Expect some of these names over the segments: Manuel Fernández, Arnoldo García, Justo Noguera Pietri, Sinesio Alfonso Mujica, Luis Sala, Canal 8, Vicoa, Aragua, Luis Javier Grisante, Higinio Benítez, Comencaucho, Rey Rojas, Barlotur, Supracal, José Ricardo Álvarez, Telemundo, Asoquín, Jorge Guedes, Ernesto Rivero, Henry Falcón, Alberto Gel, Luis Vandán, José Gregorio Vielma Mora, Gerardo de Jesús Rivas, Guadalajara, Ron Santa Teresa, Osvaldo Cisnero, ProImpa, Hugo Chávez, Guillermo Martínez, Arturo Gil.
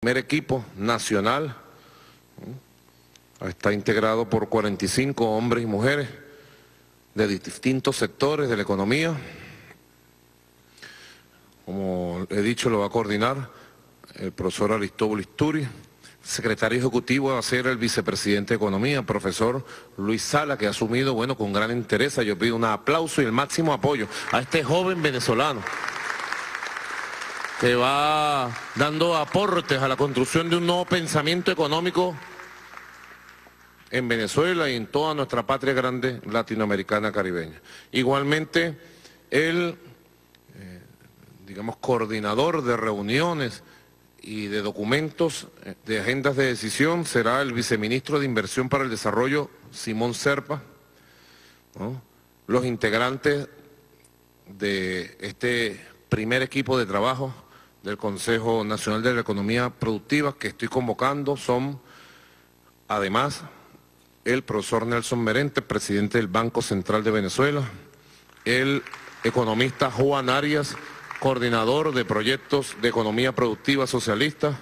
Primer equipo nacional está integrado por 45 hombres y mujeres de distintos sectores de la economía. Como he dicho, lo va a coordinar el profesor Aristóbulo Isturiz. Secretario ejecutivo va a ser el vicepresidente de Economía, profesor Luis Sala, que ha asumido, bueno, con gran interés. Yo pido un aplauso y el máximo apoyo a este joven venezolano, que va dando aportes a la construcción de un nuevo pensamiento económico en Venezuela y en toda nuestra patria grande latinoamericana caribeña. Igualmente, el, coordinador de reuniones y de documentos, de agendas de decisión, será el viceministro de Inversión para el Desarrollo, Simón Serpa, ¿no? Los integrantes de este primer equipo de trabajo del Consejo Nacional de la Economía Productiva que estoy convocando son, además, el profesor Nelson Merentes, presidente del Banco Central de Venezuela, el economista Juan Arias, coordinador de proyectos de economía productiva socialista,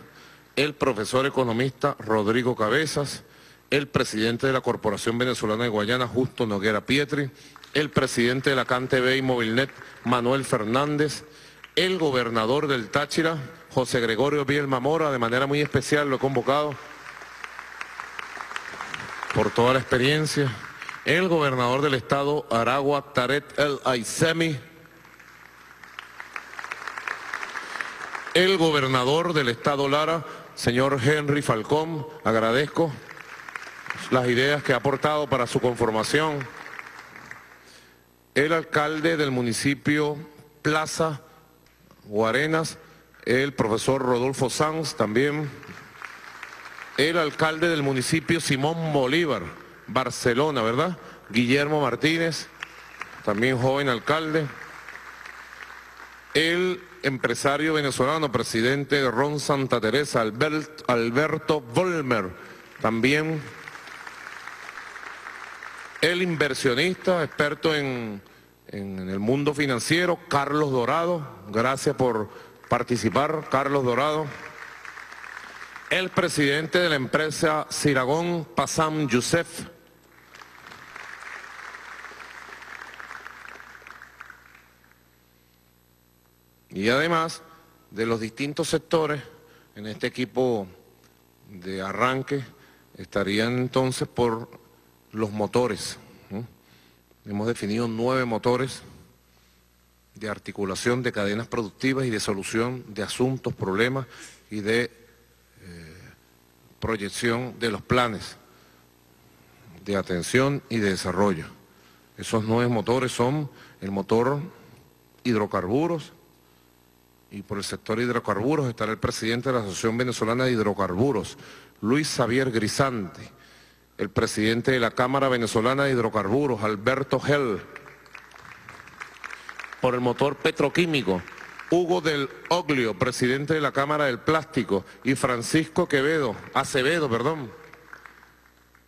el profesor economista Rodrigo Cabezas, el presidente de la Corporación Venezolana de Guayana, Justo Noguera Pietri, el presidente de la CANTV y Movilnet, Manuel Fernández, el gobernador del Táchira, José Gregorio Vielma Mora, de manera muy especial lo he convocado por toda la experiencia, el gobernador del estado Aragua, Tareck El Aissami, el gobernador del estado Lara, señor Henry Falcón, agradezco las ideas que ha aportado para su conformación, el alcalde del municipio Plaza Guarenas, el profesor Rodolfo Sanz también, el alcalde del municipio Simón Bolívar, Barcelona, ¿verdad? Guillermo Martínez, también joven alcalde, el empresario venezolano, presidente de Ron Santa Teresa, Alberto Vollmer, también el inversionista, experto en el mundo financiero, Carlos Dorado, gracias por participar, Carlos Dorado. El presidente de la empresa Siragón, Pasam Yusef. Y además de los distintos sectores, en este equipo de arranque estarían entonces por los motores. Hemos definido 9 motores de articulación de cadenas productivas y de solución de asuntos, problemas y de proyección de los planes de atención y de desarrollo. Esos 9 motores son el motor hidrocarburos, y por el sector hidrocarburos estará el presidente de la Asociación Venezolana de Hidrocarburos, Luis Javier Grisante, el presidente de la Cámara Venezolana de Hidrocarburos, Alberto Gel. Por el motor petroquímico, Hugo del Oglio, presidente de la Cámara del Plástico, y Francisco Quevedo Acevedo,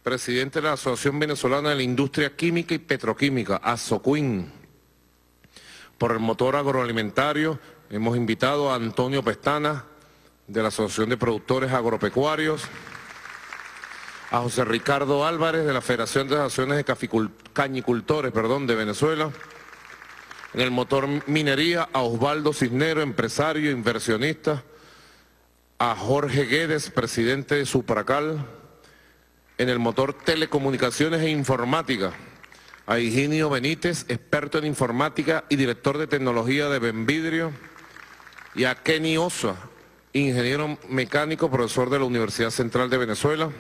presidente de la Asociación Venezolana de la Industria Química y Petroquímica, Asoquín. Por el motor agroalimentario hemos invitado a Antonio Pestana, de la Asociación de Productores Agropecuarios, a José Ricardo Álvarez, de la Federación de Asociaciones de Cañicultores, de Venezuela. En el motor minería, a Osvaldo Cisnero, empresario, inversionista, a Jorge Guedes, presidente de Supracal. En el motor telecomunicaciones e informática, a Higinio Benítez, experto en informática y director de tecnología de Benvidrio, y a Kenny Osa, ingeniero mecánico, profesor de la Universidad Central de Venezuela.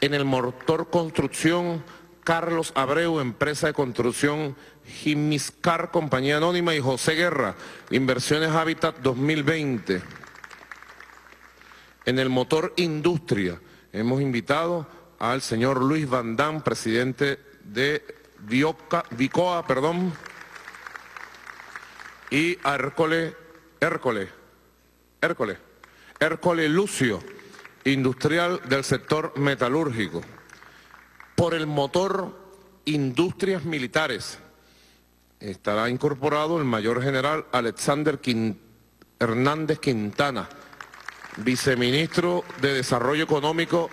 En el motor construcción, Carlos Abreu, empresa de construcción Jimiscar, compañía anónima, y José Guerra, Inversiones Hábitat 2020. En el motor industria, hemos invitado al señor Luis Vandán, presidente de Vicoa, y a Hércole Lucio, industrial del sector metalúrgico. Por el motor industrias militares estará incorporado el mayor general Alexander Hernández Quintana, viceministro de Desarrollo Económico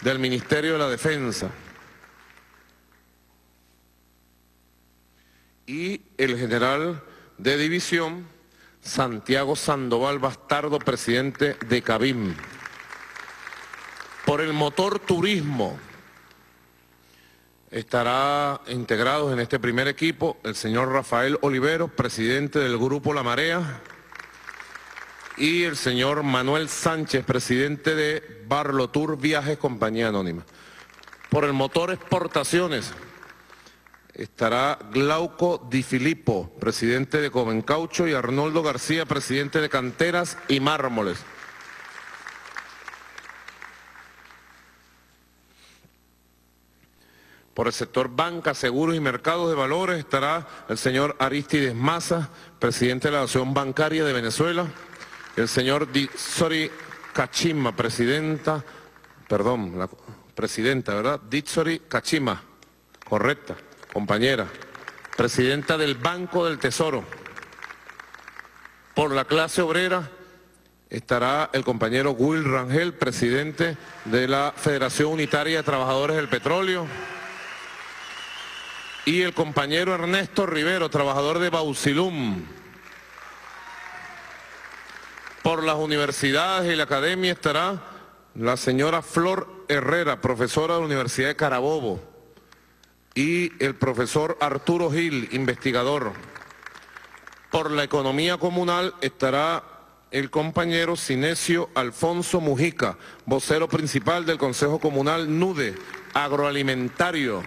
del Ministerio de la Defensa, y el general de división Santiago Sandoval Bastardo, presidente de Cabim. Por el motor turismo estará integrados en este primer equipo el señor Rafael Oliveros, presidente del Grupo La Marea, y el señor Manuel Sánchez, presidente de Barlotur Viajes, Compañía Anónima. Por el motor exportaciones estará Glauco Di Filippo, presidente de Comencaucho, y Arnoldo García, presidente de Canteras y Mármoles. Por el sector banca, seguros y mercados de valores estará el señor Aristides Maza, presidente de la Asociación Bancaria de Venezuela, el señor Dixori Cachima, la presidenta, ¿verdad? Dixori Cachima, correcta, compañera, presidenta del Banco del Tesoro. Por la clase obrera estará el compañero Will Rangel, presidente de la Federación Unitaria de Trabajadores del Petróleo, y el compañero Ernesto Rivero, trabajador de Bauxilum. Por las universidades y la academia estará la señora Flor Herrera, profesora de la Universidad de Carabobo, y el profesor Arturo Gil, investigador. Por la economía comunal estará el compañero Sinesio Alfonso Mujica, vocero principal del Consejo Comunal NUDE, agroalimentario,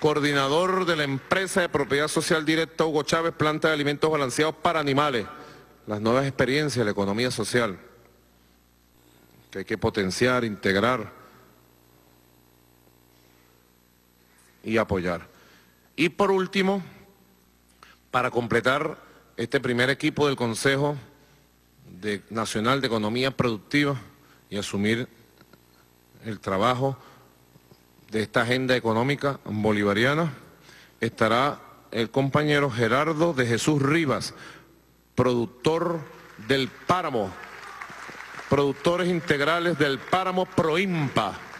coordinador de la empresa de propiedad social directa Hugo Chávez, planta de alimentos balanceados para animales. Las nuevas experiencias de la economía social que hay que potenciar, integrar y apoyar. Y por último, para completar este primer equipo del Consejo Nacional de Economía Productiva y asumir el trabajo de esta agenda económica bolivariana, estará el compañero Gerardo de Jesús Rivas, productor del Páramo, productores integrales del Páramo Proimpa.